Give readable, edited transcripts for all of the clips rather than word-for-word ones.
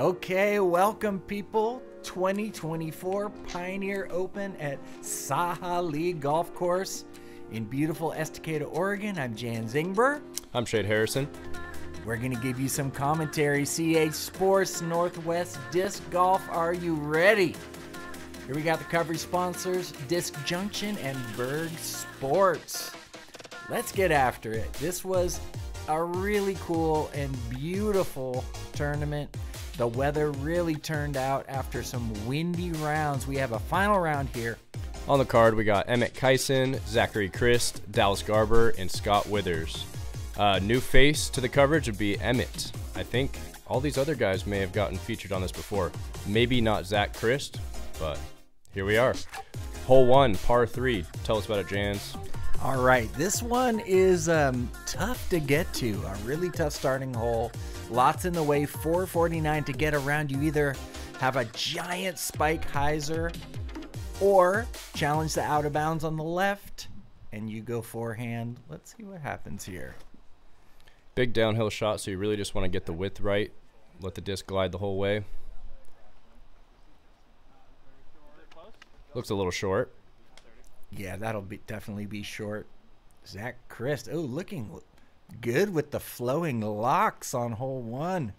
Okay, welcome people. 2024 Pioneer Open at Sahalee Golf Course in beautiful Estacada, Oregon. I'm Jans Ingber. I'm Shade Harrison. We're going to give you some commentary. CH Sports Northwest Disc Golf. Are you ready? Here we got the coverage sponsors, Disc Junction and Berg Sports. Let's get after it. This was a really cool and beautiful tournament. The weather really turned out after some windy rounds. We have a final round here. On the card, we got Emmett Kison, Zachary Crist, Dallas Garber, and Scott Withers. New face to the coverage would be Emmett. I think all these other guys may have gotten featured on this before. Maybe not Zach Crist, but here we are. Hole 1, par 3. Tell us about it, Jans. All right, this one is tough to get to. A really tough starting hole. Lots in the way, 449 to get around. You either have a giant spike hyzer or challenge the out of bounds on the left and you go forehand. Let's see what happens here. Big downhill shot, so you really just want to get the width right. Let the disc glide the whole way. Looks a little short. Yeah, that'll be definitely be short. Zach Crist, oh, looking good with the flowing locks on hole 1.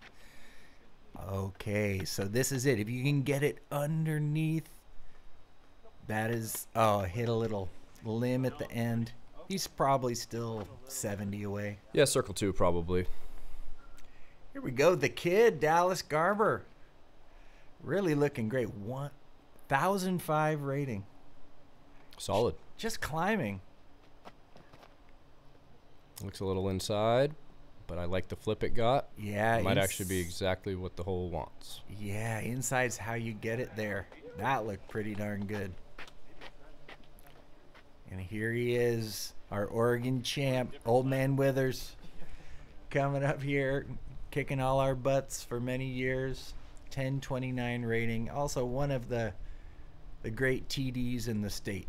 Okay, so this is it. If you can get it underneath, that is, oh, hit a little limb at the end. He's probably still 70 away. Yeah, circle 2 probably. Here we go. The kid, Dallas Garber. Really looking great. 1,005 rating. Solid. Just climbing. Looks a little inside, but I like the flip it got. Yeah. It might actually be exactly what the hole wants. Yeah, inside's how you get it there. That looked pretty darn good. And here he is, our Oregon champ, Old Man Withers, coming up here, kicking all our butts for many years. 1029 rating. Also one of the great TDs in the state.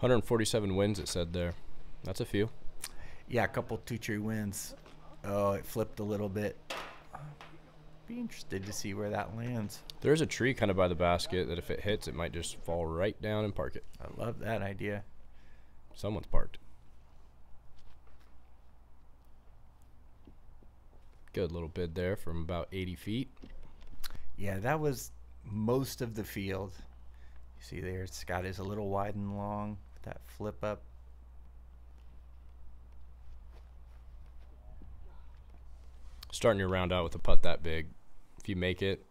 147 wins, it said there. That's a few. Yeah, a couple 2-3 wins. Oh, it flipped a little bit. Be interested to see where that lands. There's a tree kind of by the basket that if it hits, it might just fall right down and park it. I love that idea. Someone's parked. Good little bid there from about 80 feet. Yeah, that was most of the field. You see there, Scott is a little wide and long with that flip up. Starting your round out with a putt that big, if you make it,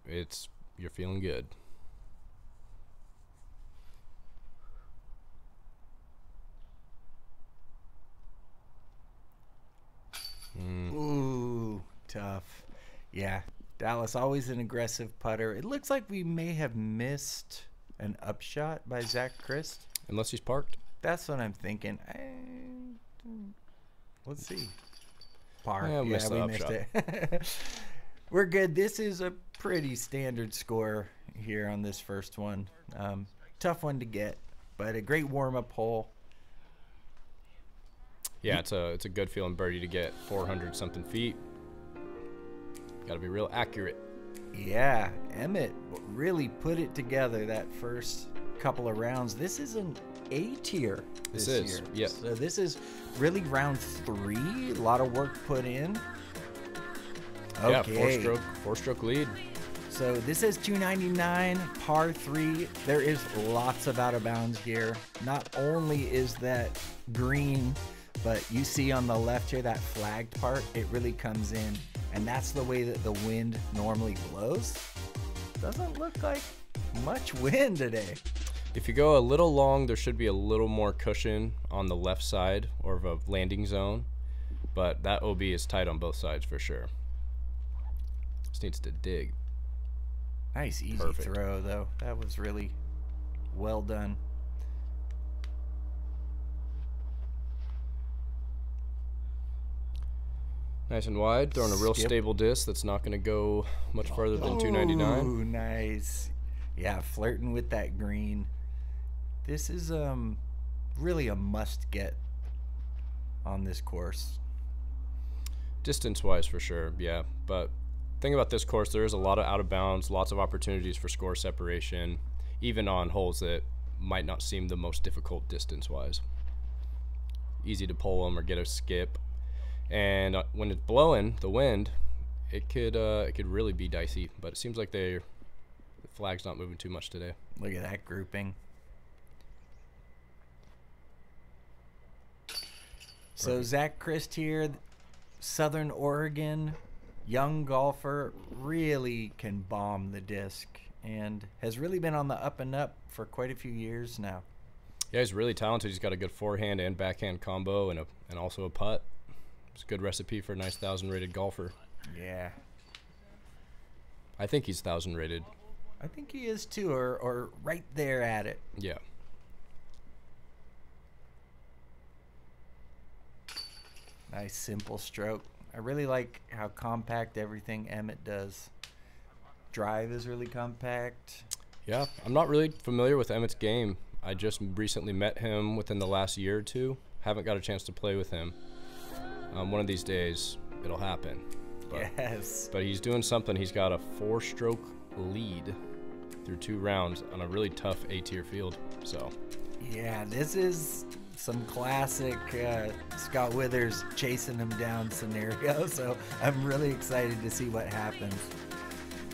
you're feeling good. Ooh, tough. Yeah, Dallas always an aggressive putter. It looks like we may have missed an upshot by Zach Crist. Unless he's parked. That's what I'm thinking. Let's see. Yeah, we missed it. We're good. This is a pretty standard score here on this first one. Tough one to get, but a great warm-up hole. Yeah, it's a good feeling birdie to get 400-something feet. Got to be real accurate. Yeah, Emmett really put it together that first couple of rounds. This isn't A tier this year. Yeah. So this is really round 3. A lot of work put in. Okay. Yeah, four-stroke lead. So this is 299, par 3. There is lots of out of bounds here. Not only is that green, but you see on the left here that flagged part, it really comes in, and that's the way that the wind normally blows. Doesn't look like much wind today. If you go a little long, there should be a little more cushion on the left side or of a landing zone, but that OB is tight on both sides for sure. Just needs to dig. Nice easy throw though. That was really well done. Nice and wide, throwing a real stable disc that's not going to go much farther than 299. Ooh, nice. Yeah, flirting with that green. This is really a must-get on this course. Distance-wise, for sure, yeah. But thing about this course, there is a lot of out of bounds, lots of opportunities for score separation, even on holes that might not seem the most difficult distance-wise. Easy to pull them or get a skip. And when it's blowing the wind, it could really be dicey. But it seems like the flag's not moving too much today. Look at that grouping. So Zach Crist here, Southern Oregon, young golfer, really can bomb the disc and has really been on the up and up for quite a few years now. Yeah, he's really talented. He's got a good forehand and backhand combo and also a putt. It's a good recipe for a nice 1,000-rated golfer. Yeah. I think he's 1,000-rated. I think he is too, or right there at it. Yeah. Nice simple stroke. I really like how compact everything Emmett does. Drive is really compact. Yeah, I'm not really familiar with Emmett's game. I just recently met him within the last year or two. Haven't got a chance to play with him. One of these days, it'll happen. But, yes. But he's doing something. He's got a 4-stroke lead through 2 rounds on a really tough A-tier field. So. Yeah, this is some classic Scott Withers chasing him down scenario. So I'm really excited to see what happens.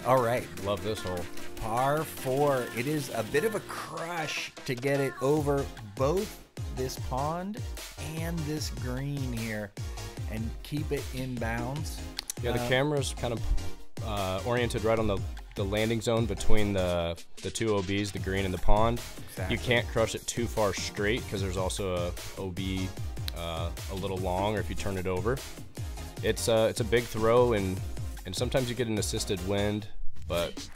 All right. Love this hole. Par 4. It is a bit of a crush to get it over both this pond and this green here and keep it in bounds. Yeah, the camera's kind of oriented right on the landing zone between the 2 OBs, the green and the pond. Exactly. You can't crush it too far straight because there's also a OB a little long, or if you turn it over. It's a big throw, and sometimes you get an assisted wind, but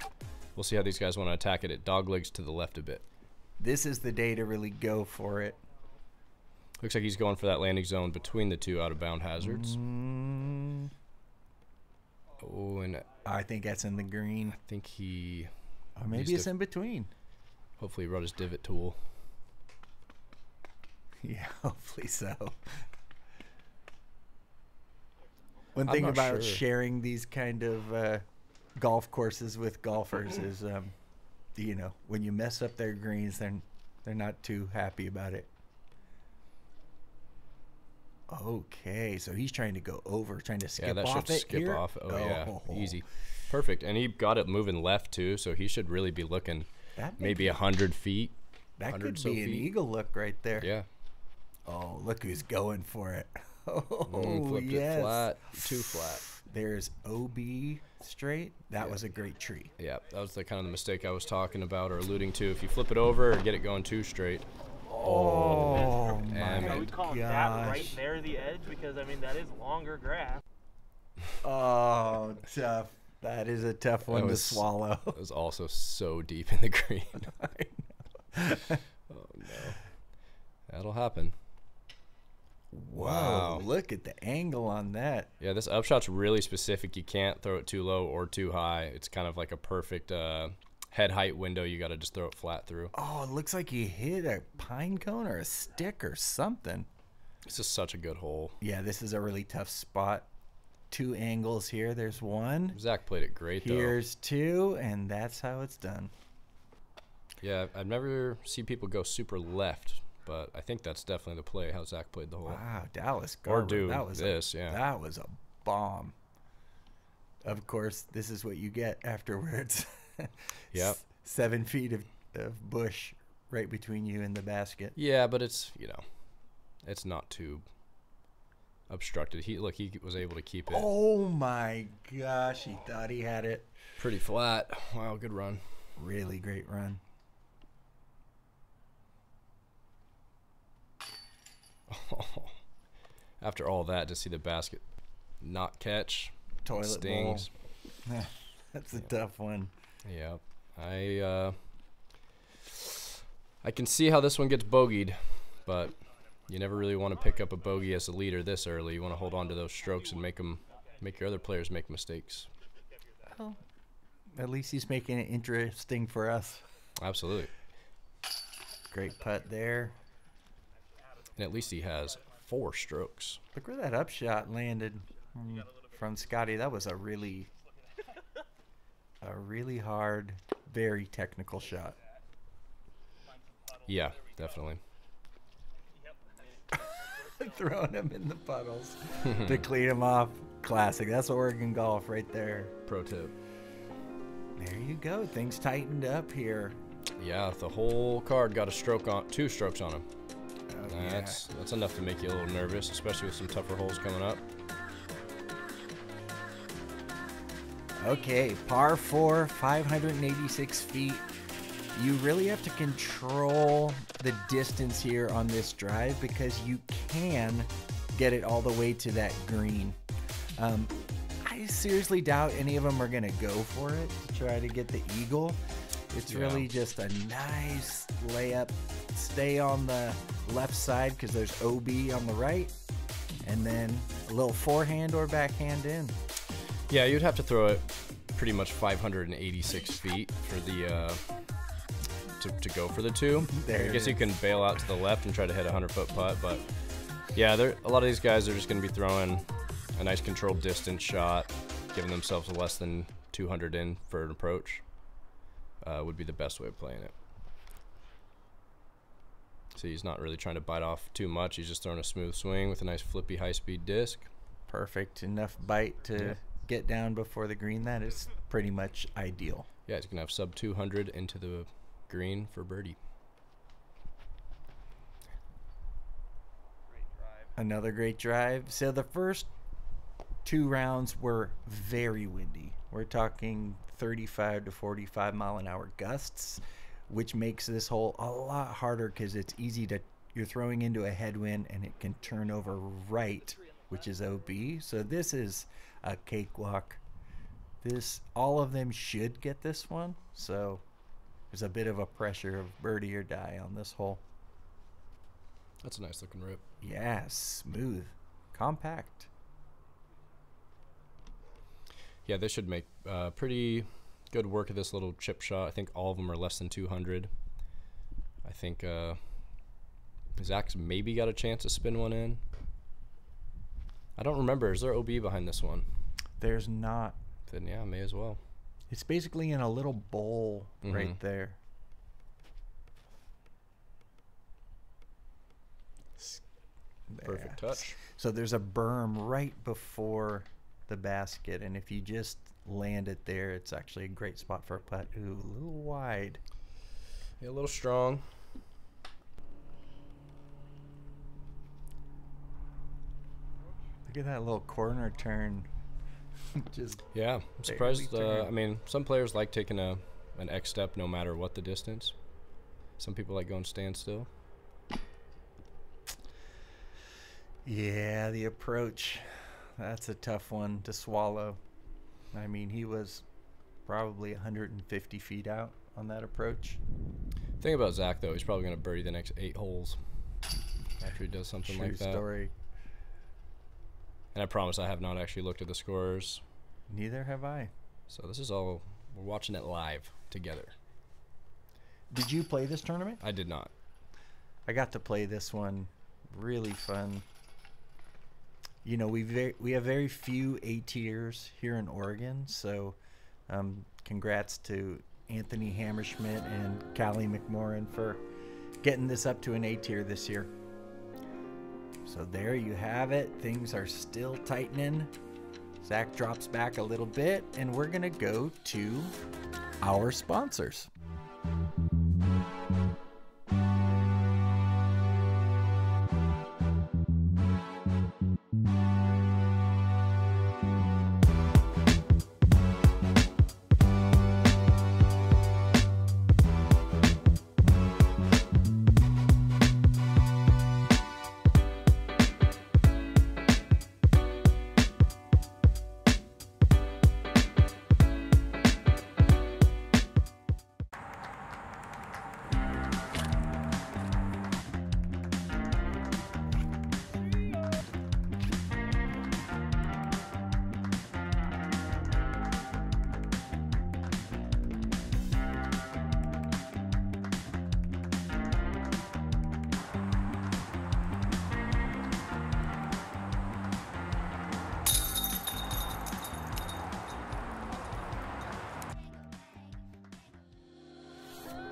we'll see how these guys want to attack it. It doglegs to the left a bit. This is the day to really go for it. Looks like he's going for that landing zone between the 2 out-of-bound hazards. Mm. Oh, and I think that's in the green. I think he... Or maybe it's in between. Hopefully he brought his divot tool. Yeah, hopefully so. One thing about sharing these kind of golf courses with golfers is, you know, when you mess up their greens, they're not too happy about it. Okay, so he's trying to go over, trying to skip off it. Yeah, that should skip off. Oh, yeah, easy. Perfect, and he got it moving left, too, so he should really be looking maybe 100 feet. That could be an eagle look right there. Yeah. Oh, look who's going for it. Oh, flipped it flat, too flat. There's OB straight. That was a great tree. Yeah, that was the kind of the mistake I was talking about or alluding to. If you flip it over or get it going too straight. Oh, man. Are we calling that right there the edge? Because, I mean, that is longer grass. Oh, tough. That is a tough one to swallow. It was also so deep in the green. I know. Oh, no. That'll happen. Wow. Whoa, look at the angle on that. Yeah, this upshot's really specific. You can't throw it too low or too high. It's kind of like a perfect... head height window. You got to just throw it flat through. Oh, it looks like he hit a pine cone or a stick or something. This is such a good hole. Yeah, this is a really tough spot. 2 angles here. There's one. Zach played it great, though. Here's 2, and that's how it's done. Yeah, I've never seen people go super left, but I think that's definitely the play, how Zach played the hole. Wow, Dallas Garber. Or do this, yeah. That was a bomb. Of course, this is what you get afterwards. Yep. 7 feet of bush right between you and the basket. Yeah, but it's, you know, it's not too obstructed. Look, he was able to keep it. Oh, my gosh. He thought he had it. Pretty flat. Wow, good run. Really great run. Oh, after all that, to see the basket not catch. Toilet stings. Bowl. That's a tough one. Yeah, I can see how this one gets bogeyed, but you never really want to pick up a bogey as a leader this early. You want to hold on to those strokes and make your other players make mistakes. Well, at least he's making it interesting for us. Absolutely. Great putt there. And at least he has 4 strokes. Look where that upshot landed from Scotty. That was a really a really hard, very technical shot. Yeah, definitely. Throwing them in the puddles to clean them off. Classic. That's Oregon golf right there. Pro tip. There you go. Things tightened up here. Yeah, the whole card got a stroke on, 2 strokes on him. Oh, that's enough to make you a little nervous, especially with some tougher holes coming up. Okay, par 4, 586 feet. You really have to control the distance here on this drive because you can get it all the way to that green. I seriously doubt any of them are going to go for it to try to get the eagle. It's really just a nice layup. Stay on the left side because there's OB on the right. And then a little forehand or backhand in. Yeah, you'd have to throw it pretty much 586 feet for the... To go for the 2. There I guess you can bail out to the left and try to hit a 100-foot putt, but yeah, a lot of these guys are just going to be throwing a nice controlled distance shot, giving themselves less than 200 in for an approach would be the best way of playing it. So he's not really trying to bite off too much. He's just throwing a smooth swing with a nice flippy high-speed disc. Perfect. Enough bite to get down before the green. That is pretty much ideal. Yeah, he's going to have sub 200 into the green for birdie. Another great drive. So the first 2 rounds were very windy. We're talking 35 to 45 mile an hour gusts, which makes this hole a lot harder because it's easy to, you're throwing into a headwind and it can turn over right, which is OB. So this is a cakewalk. This, all of them should get this one. So there's a bit of a pressure of birdie or die on this hole. That's a nice looking rip. Yeah, smooth, compact. Yeah, this should make pretty good work of this little chip shot. I think all of them are less than 200. I think Zach's maybe got a chance to spin one in. I don't remember. Is there OB behind this one? There's not. Then yeah, may as well. It's basically in a little bowl right there. Perfect touch. So there's a berm right before the basket, and if you just land it there, it's actually a great spot for a putt. Ooh, a little wide. Yeah, a little strong. Look at that little corner turn. Just yeah, I'm surprised. I mean, some players like taking an X step no matter what the distance. Some people like going standstill. Yeah, the approach. That's a tough one to swallow. I mean, he was probably 150 feet out on that approach. Thing about Zach, though, he's probably going to birdie the next 8 holes after he does something like that. True story. And I promise I have not actually looked at the scores. Neither have I. So this is all, we're watching it live together. Did you play this tournament? I did not. I got to play this one. Really fun. You know, we have very few A-tiers here in Oregon, so congrats to Anthony Hammerschmidt and Callie McMorrin for getting this up to an A-tier this year. So there you have it. Things are still tightening. Zach drops back a little bit, and we're going to go to our sponsors.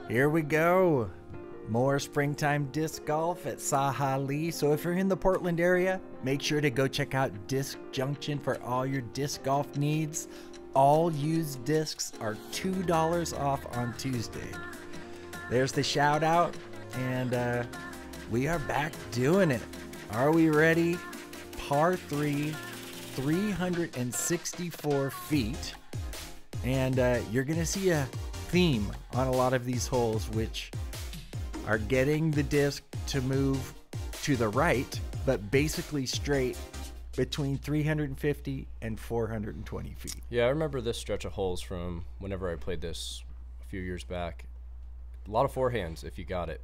Here we go. More springtime disc golf at Sahalee. So if you're in the Portland area, make sure to go check out Disc Junction for all your disc golf needs. All used discs are $2 off on Tuesday. There's the shout out, and we are back doing it. Are we ready? Par 3, 364 feet. And you're gonna see a theme on a lot of these holes, which are getting the disc to move to the right, but basically straight between 350 and 420 feet. Yeah, I remember this stretch of holes from whenever I played this a few years back. A lot of forehands if you got it.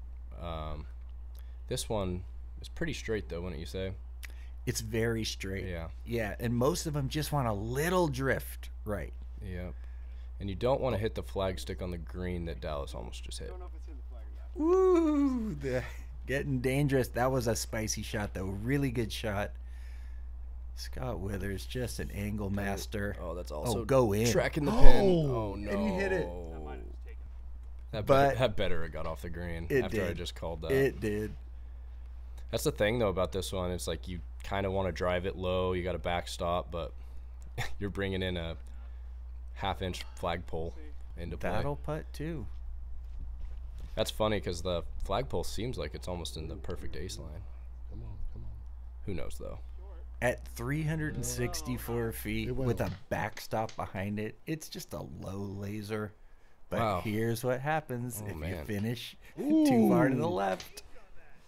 This one is pretty straight though, wouldn't you say? It's very straight. Yeah. Yeah, and most of them just want a little drift right. Yeah. And you don't want to hit the flagstick on the green that Dallas almost just hit. I don't know if it's in the flag or not. Woo! Getting dangerous. That was a spicy shot, though. Really good shot. Scott Withers, just an angle master. Oh, that's also go in. Tracking the pin. Oh, no. And he hit it. That better got off the green after I just called that. It did. That's the thing, though, about this one. It's like you kind of want to drive it low. You got a backstop, but you're bringing in a half-inch flagpole into play. That'll putt too. That's funny because the flagpole seems like it's almost in the perfect ace line. Come on, come on. Who knows though? At 364 feet with a backstop behind it, it's just a low laser. But here's what happens if you finish too far to the left.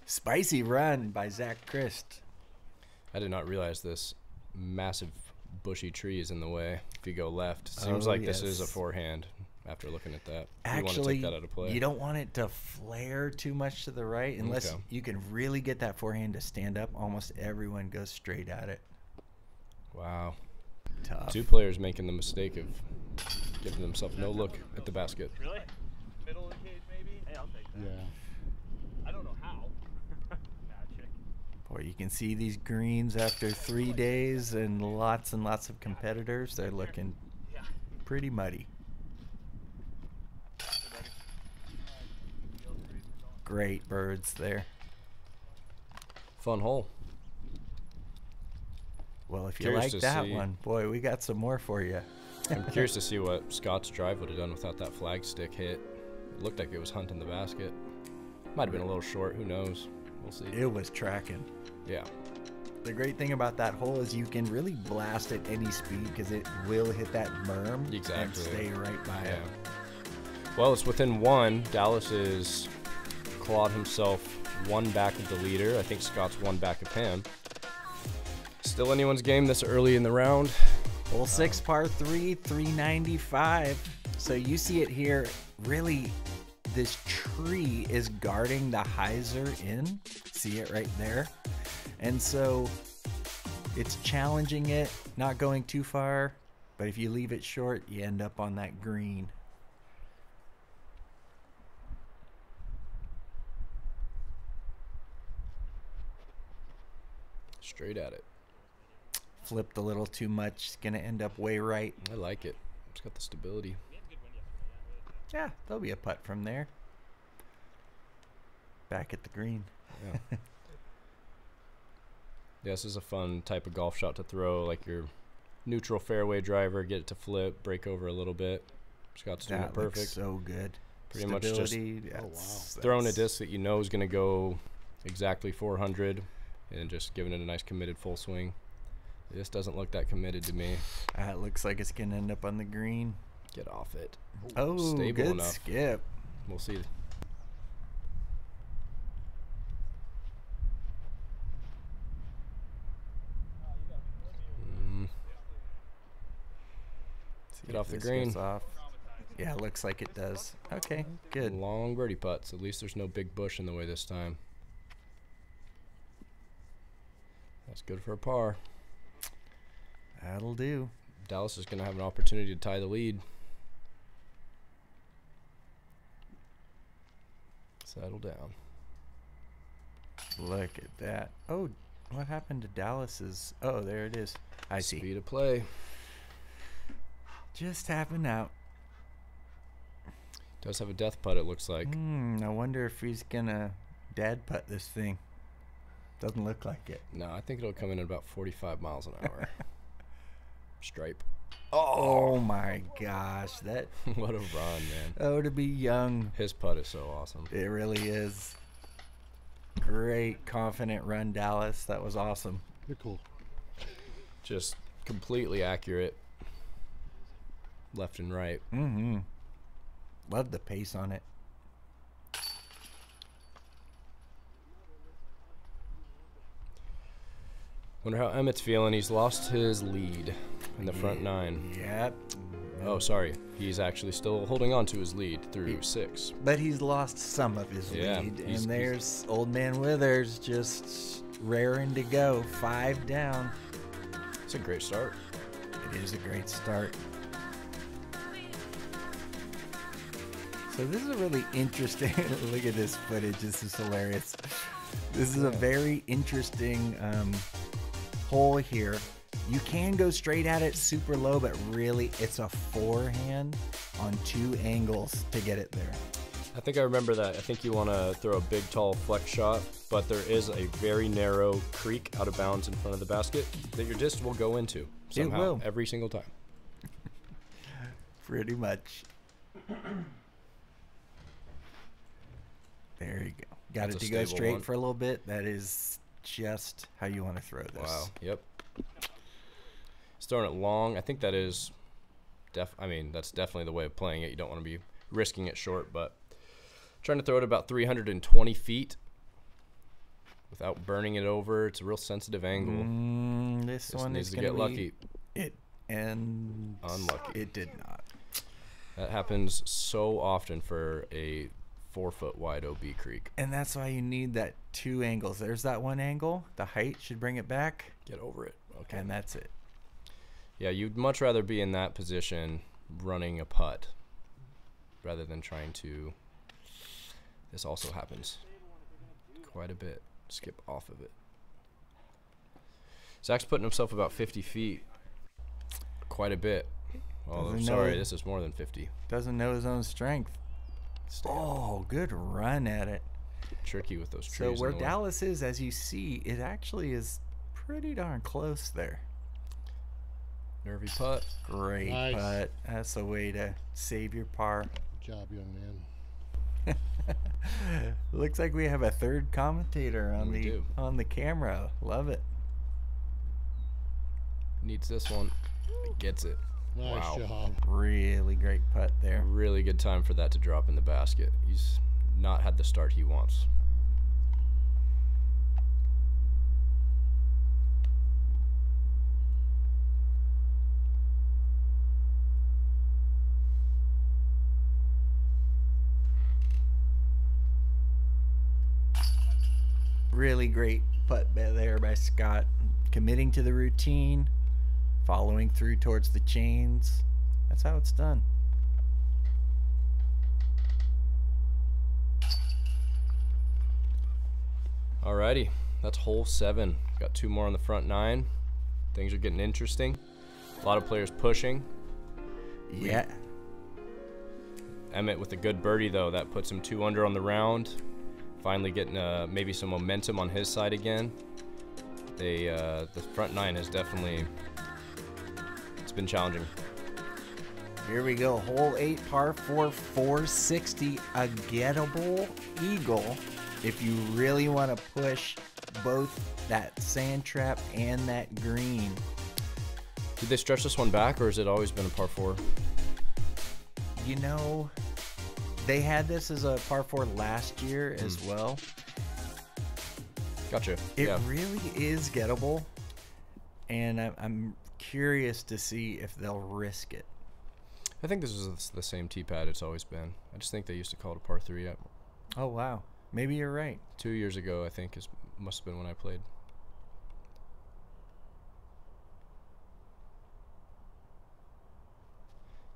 Spicy run by Zach Crist. I did not realize this massive bushy trees in the way if you go left. Seems like this is a forehand after looking at that. Actually, you want to take that out of play. You don't want it to flare too much to the right unless you can really get that forehand to stand up. Almost everyone goes straight at it. Wow. Tough. Two players making the mistake of giving themselves no look at the basket. Really? Middle of the cage maybe? Hey, I'll take that. Yeah. I don't know how. Boy, you can see these greens after 3 days and lots of competitors. They're looking pretty muddy. Great birds there. Fun hole. Well, if you like that one, boy, we got some more for you. I'm curious to see what Scott's drive would have done without that flagstick hit. It looked like it was hunting the basket. Might have been a little short. Who knows? We'll see. It was tracking. Yeah. The great thing about that hole is you can really blast at any speed because it will hit that berm and stay right by it. Well, it's within one. Dallas is clawed himself one back of the leader. I think Scott's one back of him. Still anyone's game this early in the round. Hole 6, par 3, 395. So you see it here really. This tree is guarding the hyzer in. See it right there? And so it's challenging it, not going too far, but if you leave it short, you end up on that green. Straight at it. Flipped a little too much. It's gonna end up way right. I like it. It's got the stability. Yeah, there'll be a putt from there. Back at the green. Yeah. This is a fun type of golf shot to throw, like your neutral fairway driver, get it to flip, break over a little bit. Scott's doing it perfect. Looks so good. Pretty Stability, much just throwing a disc that you know is going to go exactly 400 and just giving it a nice committed full swing. This doesn't look that committed to me. It looks like it's going to end up on the green. Get off it. Oh, stable good enough. Skip. We'll see. Get off the green. Off. Yeah, looks like it does. Okay, good. Long birdie putts. At least there's no big bush in the way this time. That's good for a par. That'll do. Dallas is going to have an opportunity to tie the lead. Settle down. Look at that. Oh, what happened to Dallas's? Oh, there it is. I see. Speed of play. Just tapping out. Does have a death putt, it looks like. I wonder if he's going to dad putt this thing. Doesn't look like it. No, I think it'll come in at about 45 miles an hour. Stripe. Oh, my gosh. That what a run, man. Oh, to be young. His putt is so awesome. It really is. Great, confident run, Dallas. That was awesome. You're cool. Just completely accurate. Left and right. Mm-hmm. Love the pace on it. Wonder how Emmett's feeling. He's lost his lead in the front nine. Yep. Oh, sorry. He's actually still holding on to his lead through six. But he's lost some of his lead. And there's old man Withers just raring to go. 5 down. It's a great start. It is a great start. So this is a really interesting, look at this footage, this is hilarious. This is a very interesting hole here. You can go straight at it super low, but really it's a forehand on 2 angles to get it there. I think I remember that. I think you want to throw a big, tall flex shot, but there is a very narrow creek out of bounds in front of the basket that your disc will go into somehow. It will. Every single time. Pretty much. There you go. Got it to go straight for a little bit. That is just how you want to throw this. Wow. Yep. He's throwing it long. I think that is, that's definitely the way of playing it. You don't want to be risking it short, but trying to throw it about 320 feet without burning it over. It's a real sensitive angle. This one needs to get lucky. It and unlucky. It did not. That happens so often for a 4-foot wide OB creek. And that's why you need that 2 angles. There's that 1 angle. The height should bring it back. Get over it. Okay. And that's it. Yeah, you'd much rather be in that position running a putt rather than trying to. This also happens quite a bit. Skip off of it. Zach's putting himself about 50 feet. Quite a bit. Oh, I'm sorry. This is more than 50. Doesn't know his own strength. Oh, good run at it. Tricky with those trees. So where Dallas is, as you see, it actually is pretty darn close there. Nervy putt. Great putt. That's a way to save your par. Good job, young man. Looks like we have a 3rd commentator on the camera. Love it. Needs this one. Gets it. Nice job. Really great putt there. Really good time for that to drop in the basket. He's not had the start he wants. Really great putt there by Scott. Committing to the routine. Following through towards the chains. That's how it's done. Alrighty, that's hole 7. Got 2 more on the front 9. Things are getting interesting. A lot of players pushing. Yeah. Emmett with a good birdie though. That puts him 2 under on the round. Finally getting maybe some momentum on his side again. They the front 9 is definitely been challenging. Here we go, hole 8, par 4, 460, a gettable eagle if you really want to push both that sand trap and that green. Did they stretch this one back, or has it always been a par 4? You know, they had this as a par 4 last year as well. Gotcha. It really is gettable, and I'm curious to see if they'll risk it. I think this is the same tee pad it's always been. I just think they used to call it a par 3 up. Oh, wow. Maybe you're right. 2 years ago, I think, must have been when I played.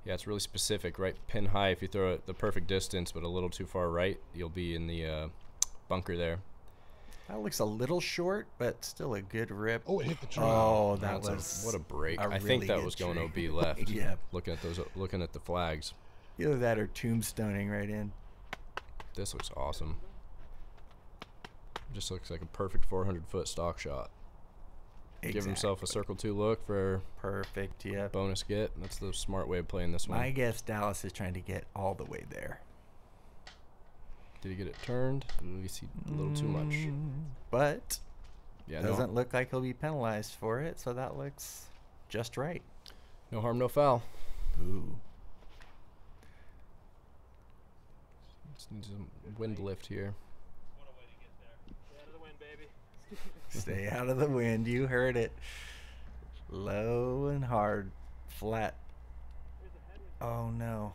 Yeah, it's really specific, right? Pin high, if you throw it the perfect distance, but a little too far right, you'll be in the bunker there. That looks a little short, but still a good rip. Oh, it hit the tree. Oh, that was what a break. I think that was going OB left. Yeah. Looking at the flags. Either that or tombstoning right in. This looks awesome. Just looks like a perfect 400-foot stock shot. Exactly. Give himself a circle two look for perfect, yeah, bonus get. That's the smart way of playing this one. I guess Dallas is trying to get all the way there. Did he get it turned? We see a little too much. But yeah, doesn't look like he'll be penalized for it, so that looks just right. No harm, no foul. Ooh. Just need some wind lift here. What a way to get there. Stay out of the wind, baby. Stay out of the wind. You heard it. Low and hard. Flat. Oh, no.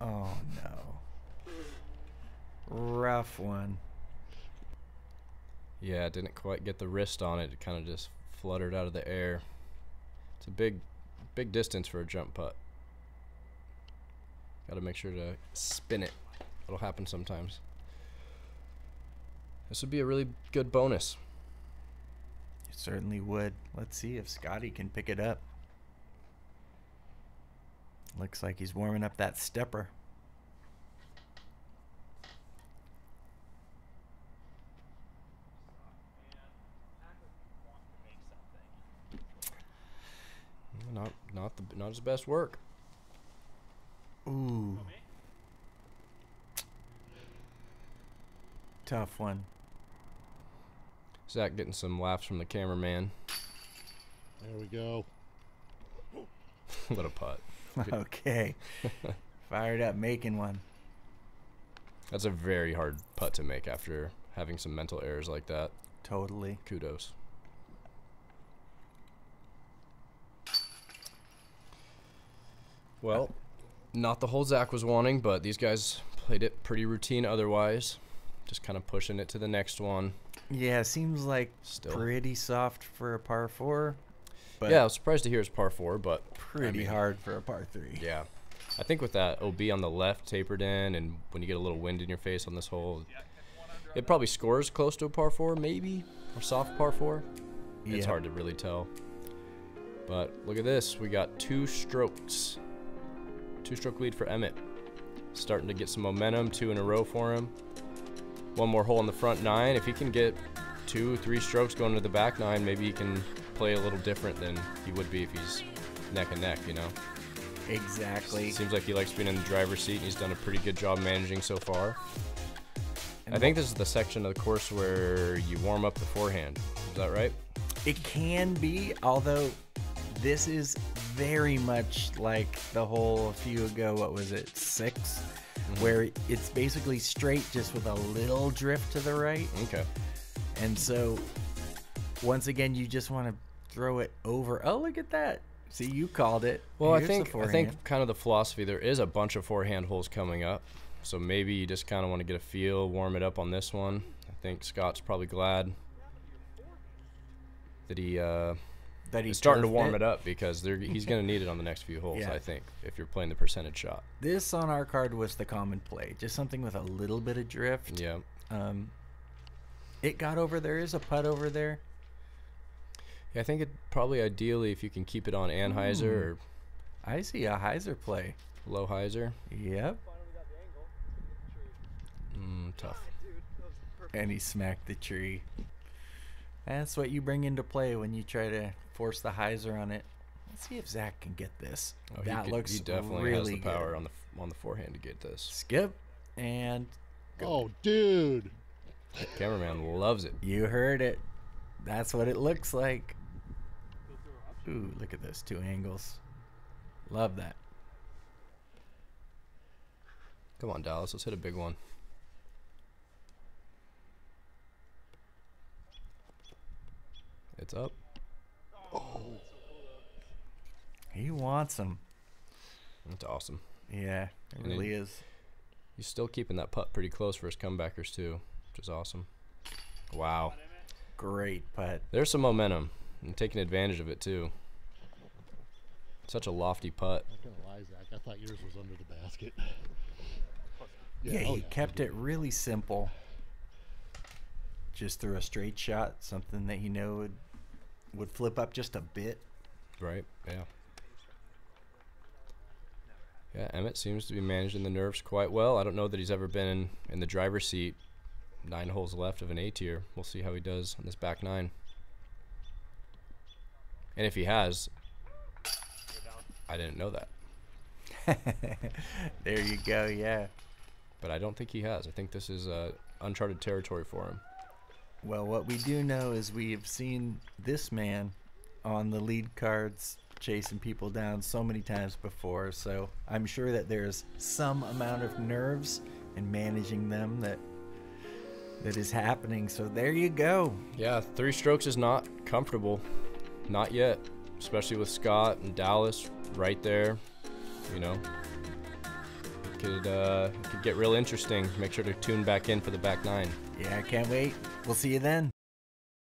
Oh, no. Rough one. Yeah, didn't quite get the wrist on it. It kind of just fluttered out of the air. It's a big distance for a jump putt. Got to make sure to spin it. It'll happen sometimes. This would be a really good bonus. It certainly would. Let's see if Scotty can pick it up. Looks like he's warming up that stepper. Not his best work. Ooh. Tough one. Zach getting some laughs from the cameraman. There we go. What a putt. Okay. Fired up making one. That's a very hard putt to make after having some mental errors like that. Totally. Kudos. Well, not the hole Zach was wanting, but these guys played it pretty routine otherwise. Just kind of pushing it to the next one. Yeah, seems like still pretty soft for a par 4. But yeah, I was surprised to hear it's par 4, but pretty hard for a par 3. Yeah. I think with that OB on the left tapered in, and when you get a little wind in your face on this hole, it probably scores close to a par 4 maybe, or soft par 4. Yeah. It's hard to really tell. But look at this. We got 2 strokes. 2-stroke lead for Emmett. Starting to get some momentum, 2 in a row for him. One more hole in the front 9. If he can get 2-3 strokes going to the back 9, maybe he can play a little different than he would be if he's neck and neck, you know? Exactly. Seems like he likes being in the driver's seat, and he's done a pretty good job managing so far. And I think this is the section of the course where you warm up the forehand. Is that right? It can be, although this is very much like the hole a few ago, what was it, 6? Mm-hmm. Where it's basically straight just with a little drift to the right. Okay. And so, once again, you just want to throw it over. Oh, look at that. See, you called it. Well, I think kind of the philosophy, there is a bunch of forehand holes coming up. So maybe you just kind of want to get a feel, warm it up on this one. I think Scott's probably glad that he... He's starting to warm it up because he's going to need it on the next few holes, yeah. I think, if you're playing the percentage shot. This on our card was the common play, just something with a little bit of drift. Yeah. It got over there. Is a putt over there. Yeah, I think it probably ideally if you can keep it on Anheuser. Or I see a Heiser play. Low Heiser. Yep. Tough. And he smacked the tree. That's what you bring into play when you try to force the hyzer on it. Let's see if Zach can get this. Oh, that looks really good. He definitely has the power on the forehand to get this. Skip and go. Oh, dude. The cameraman loves it. You heard it. That's what it looks like. Ooh, look at those 2 angles. Love that. Come on, Dallas. Let's hit a big one. It's up. Oh. He wants him. That's awesome. Yeah, it really is. He's still keeping that putt pretty close for his comebackers, too, which is awesome. Wow. Great putt. There's some momentum and taking advantage of it, too. Such a lofty putt. I'm not going to lie, Zach. I thought yours was under the basket. Yeah, he kept it really simple. Just threw a straight shot, something that he knew would flip up just a bit. Right, yeah. Yeah, Emmett seems to be managing the nerves quite well. I don't know that he's ever been in the driver's seat. 9 holes left of an A tier. We'll see how he does on this back 9. And if he has, I didn't know that. There you go, yeah. But I don't think he has. I think this is uncharted territory for him. Well, what we do know is we have seen this man on the lead cards chasing people down so many times before, so I'm sure that there's some amount of nerves and managing them that is happening. So there you go. Yeah, 3 strokes is not comfortable. Not yet, especially with Scott and Dallas right there. You know, it could get real interesting. Make sure to tune back in for the back 9. Yeah, I can't wait. We'll see you then.